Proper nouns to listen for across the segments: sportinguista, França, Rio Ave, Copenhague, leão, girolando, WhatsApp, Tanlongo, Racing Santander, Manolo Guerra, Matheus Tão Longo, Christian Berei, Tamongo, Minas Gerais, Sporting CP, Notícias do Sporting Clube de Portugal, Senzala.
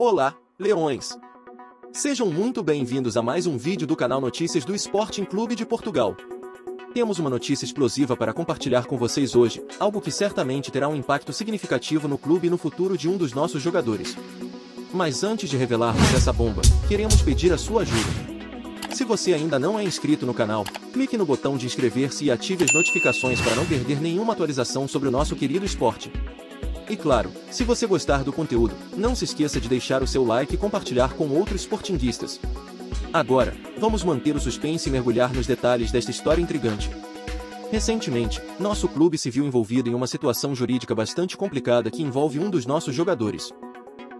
Olá, leões! Sejam muito bem-vindos a mais um vídeo do canal Notícias do Sporting Clube de Portugal. Temos uma notícia explosiva para compartilhar com vocês hoje, algo que certamente terá um impacto significativo no clube e no futuro de um dos nossos jogadores. Mas antes de revelarmos essa bomba, queremos pedir a sua ajuda. Se você ainda não é inscrito no canal, clique no botão de inscrever-se e ative as notificações para não perder nenhuma atualização sobre o nosso querido esporte. E claro, se você gostar do conteúdo, não se esqueça de deixar o seu like e compartilhar com outros sportinguistas. Agora, vamos manter o suspense e mergulhar nos detalhes desta história intrigante. Recentemente, nosso clube se viu envolvido em uma situação jurídica bastante complicada que envolve um dos nossos jogadores.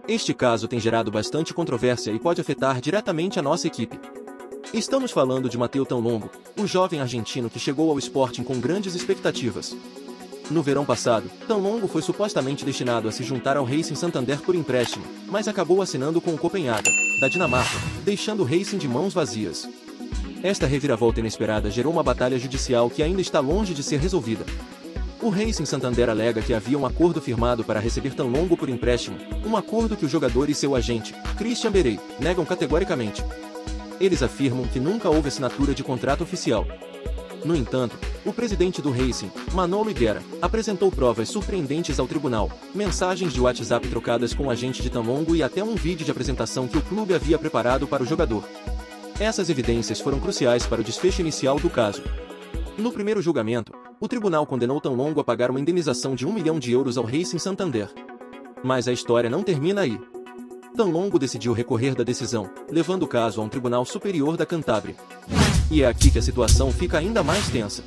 Este caso tem gerado bastante controvérsia e pode afetar diretamente a nossa equipe. Estamos falando de Matheus Tão Longo, o jovem argentino que chegou ao Sporting com grandes expectativas. No verão passado, Tanlongo foi supostamente destinado a se juntar ao Racing Santander por empréstimo, mas acabou assinando com o Copenhague, da Dinamarca, deixando o Racing de mãos vazias. Esta reviravolta inesperada gerou uma batalha judicial que ainda está longe de ser resolvida. O Racing Santander alega que havia um acordo firmado para receber Tanlongo por empréstimo, um acordo que o jogador e seu agente, Christian Berei, negam categoricamente. Eles afirmam que nunca houve assinatura de contrato oficial. No entanto, o presidente do Racing, Manolo Guerra, apresentou provas surpreendentes ao tribunal, mensagens de WhatsApp trocadas com o agente de Tamongo e até um vídeo de apresentação que o clube havia preparado para o jogador. Essas evidências foram cruciais para o desfecho inicial do caso. No primeiro julgamento, o tribunal condenou Tanlongo a pagar uma indenização de €1 milhão ao Racing Santander. Mas a história não termina aí. Tanlongo decidiu recorrer da decisão, levando o caso a um tribunal superior da Cantábria. E é aqui que a situação fica ainda mais tensa.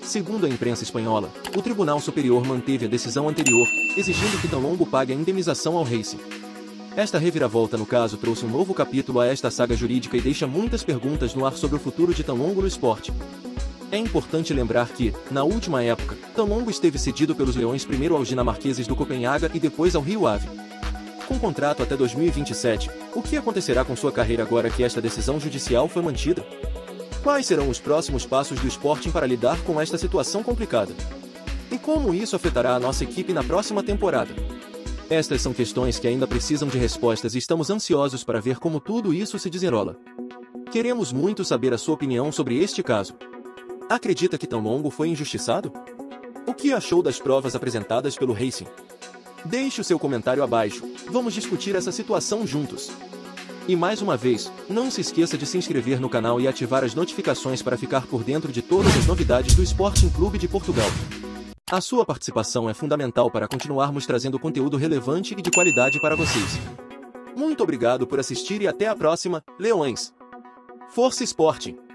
Segundo a imprensa espanhola, o Tribunal Superior manteve a decisão anterior, exigindo que Tanlongo pague a indenização ao Racing. Esta reviravolta no caso trouxe um novo capítulo a esta saga jurídica e deixa muitas perguntas no ar sobre o futuro de Tanlongo no esporte. É importante lembrar que, na última época, Tanlongo esteve cedido pelos Leões primeiro aos dinamarqueses do Copenhague e depois ao Rio Ave. Com contrato até 2027, o que acontecerá com sua carreira agora que esta decisão judicial foi mantida? Quais serão os próximos passos do Sporting para lidar com esta situação complicada? E como isso afetará a nossa equipe na próxima temporada? Estas são questões que ainda precisam de respostas e estamos ansiosos para ver como tudo isso se desenrola. Queremos muito saber a sua opinião sobre este caso. Acredita que Tanlongo foi injustiçado? O que achou das provas apresentadas pelo Racing? Deixe o seu comentário abaixo, vamos discutir essa situação juntos. E mais uma vez, não se esqueça de se inscrever no canal e ativar as notificações para ficar por dentro de todas as novidades do Sporting Clube de Portugal. A sua participação é fundamental para continuarmos trazendo conteúdo relevante e de qualidade para vocês. Muito obrigado por assistir e até a próxima, Leões! Força Sporting!